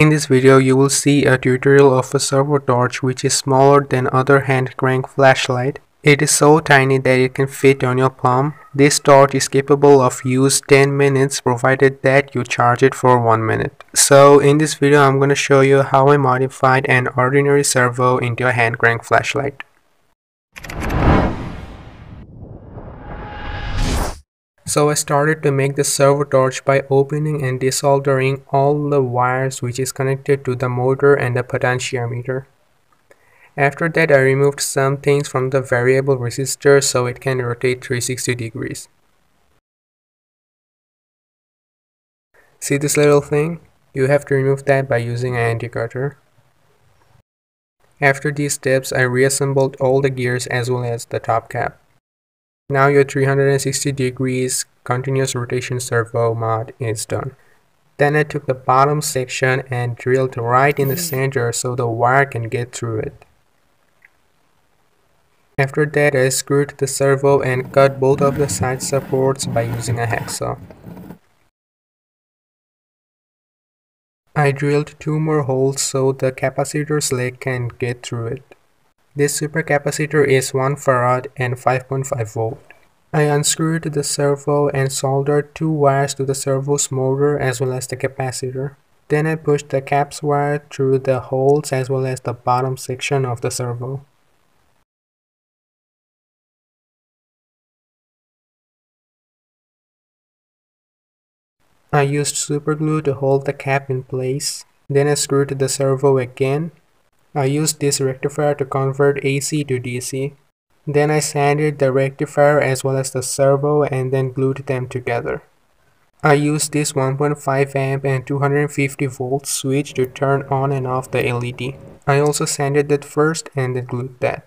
In this video, you will see a tutorial of a servo torch which is smaller than other hand crank flashlight. It is so tiny that it can fit on your palm. This torch is capable of use 10 minutes provided that you charge it for 1 minute. So in this video, I'm going to show you how I modified an ordinary servo into a hand crank flashlight. So I started to make the servo torch by opening and desoldering all the wires which is connected to the motor and the potentiometer. After that, I removed some things from the variable resistor so it can rotate 360 degrees. See this little thing? You have to remove that by using an anti-cutter. After these steps, I reassembled all the gears as well as the top cap. Now your 360 degrees continuous rotation servo mod is done. Then I took the bottom section and drilled right in the center so the wire can get through it. After that, I screwed the servo and cut both of the side supports by using a hacksaw. I drilled 2 more holes so the capacitor's leg can get through it. This supercapacitor is 1 farad and 5.5 volt. I unscrewed the servo and soldered 2 wires to the servo's motor as well as the capacitor. Then I pushed the cap's wire through the holes as well as the bottom section of the servo. I used superglue to hold the cap in place. Then I screwed the servo again. I used this rectifier to convert AC to DC. Then I sanded the rectifier as well as the servo and then glued them together. I used this 1.5 amp and 250 volt switch to turn on and off the LED. I also sanded that first and then glued that.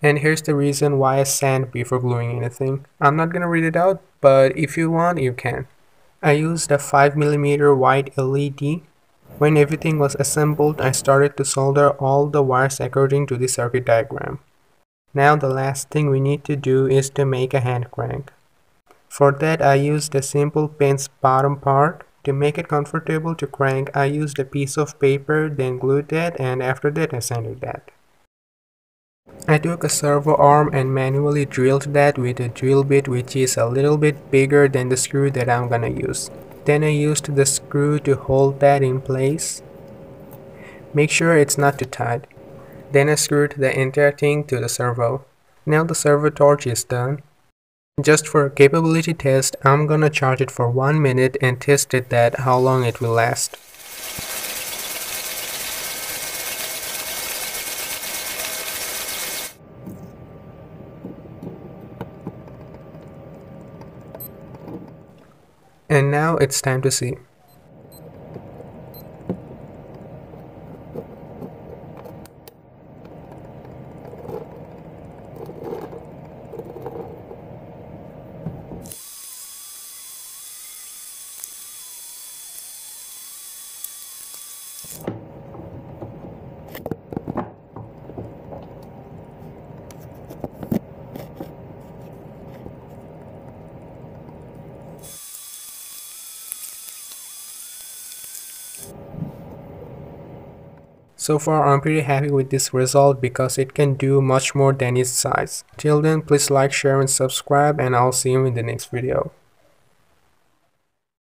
And here's the reason why I sand before gluing anything. I'm not gonna read it out, but if you want, you can. I used a 5mm wide LED. When everything was assembled, I started to solder all the wires according to the circuit diagram. Now the last thing we need to do is to make a hand crank. For that, I used a simple pin's bottom part. To make it comfortable to crank, I used a piece of paper, then glued that, and after that I sanded that. I took a servo arm and manually drilled that with a drill bit which is a little bit bigger than the screw that I'm gonna use. Then I used the screw to hold that in place. Make sure it's not too tight. Then I screwed the entire thing to the servo. Now the servo torch is done. Just for a capability test, I'm gonna charge it for 1 minute and test it that how long it will last. And now it's time to see. So far, I'm pretty happy with this result because it can do much more than its size. Till then, please like, share and subscribe, and I'll see you in the next video.